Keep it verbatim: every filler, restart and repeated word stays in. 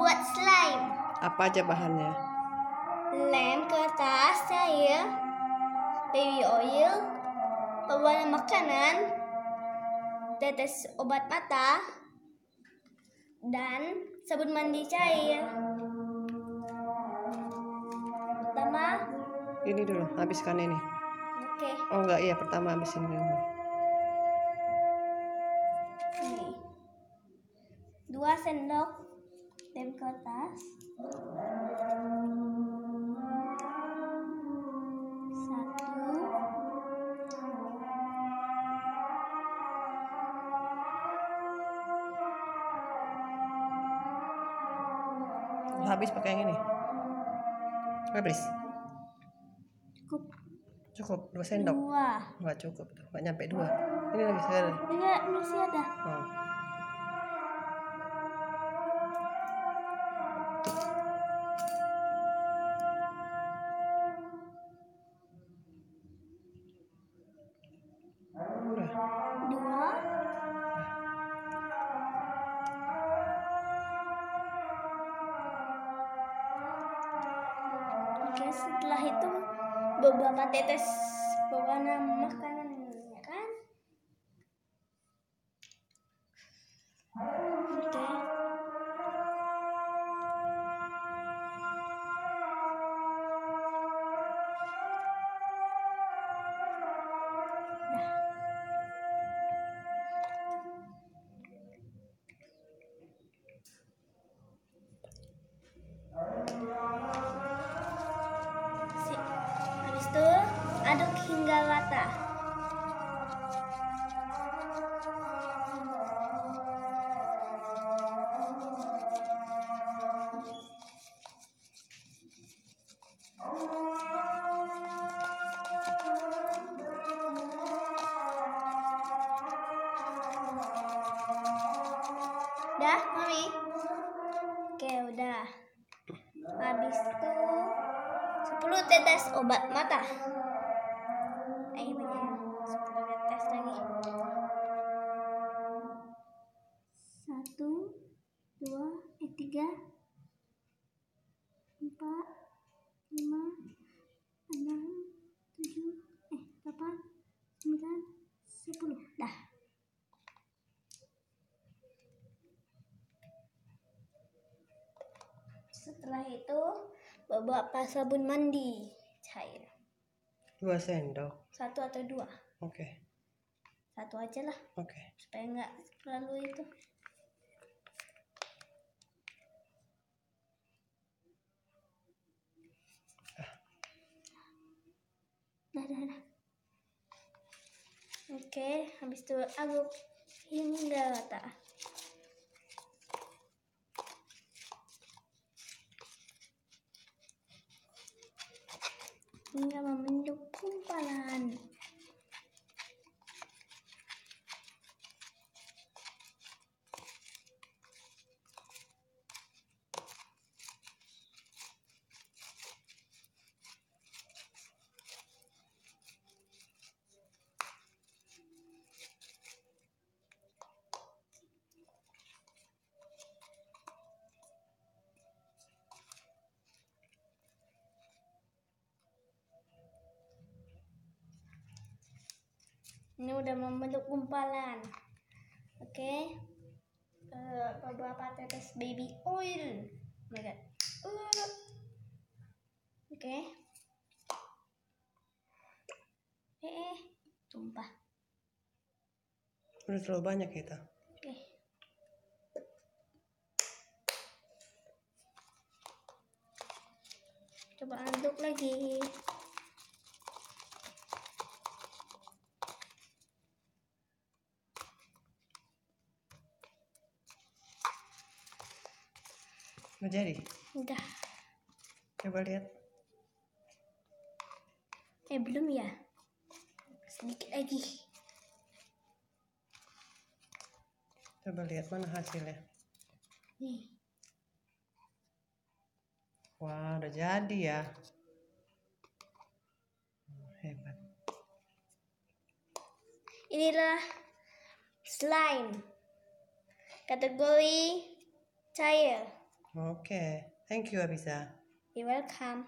membuat slime. Apa aja bahannya? Lem, kertas, cair, baby oil, pewarna makanan, tetes obat mata, dan sabun mandi cair. Pertama ini dulu, habiskan ini. Oke. Okay. Oh enggak, iya pertama habisin ini. Nih. Dua sendok lem kertas. Habis pakai yang ini. Habis. Cukup. Cukup dua sendok. Dua. Enggak cukup, enggak nyampe dua. Ini lagi ada. Ini masih ada. Oh. Setelah itu beberapa tetes pewarna makanan ya kan? Oke. Nah. Aduk hingga rata. Udah, Mami? Oke, udah. Habis itu sepuluh tetes obat mata. Ayo banyak sepuluh tes lagi. Satu, dua, eh, tiga, empat, lima, enam, tujuh, eh, delapan, sembilan, sepuluh. Dah. Setelah itu, beberapa sabun mandi cair. Dua sendok. Satu atau dua. Oke. Okay. Satu aja lah. Oke. Okay. Supaya nggak terlalu itu. Ah. Dah, dah, dah. Oke, okay, habis itu aduk hingga rata. Hingga membentuk kumpalan. Ini udah membentuk gumpalan. Oke. Okay. Uh, beberapa tetes baby oil. Oh my god. Uh. Oke. Okay. Eh, tumpah. Udah terlalu banyak kita. Oke. Okay. Coba aduk lagi. Jadi? Udah. Coba lihat. Eh, belum ya? Sedikit lagi. Coba lihat mana hasilnya. Nih. Wah, udah jadi ya. Hebat. Inilah slime. Kategori cair. Okay. Thank you, Abieza. You're welcome.